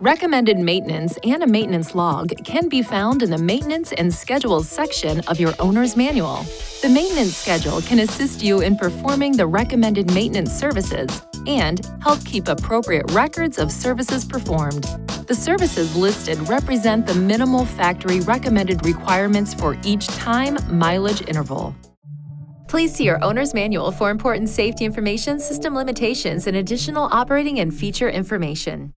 Recommended maintenance and a maintenance log can be found in the Maintenance and Schedules section of your owner's manual. The maintenance schedule can assist you in performing the recommended maintenance services and help keep appropriate records of services performed. The services listed represent the minimal factory recommended requirements for each time mileage interval. Please see your owner's manual for important safety information, system limitations, and additional operating and feature information.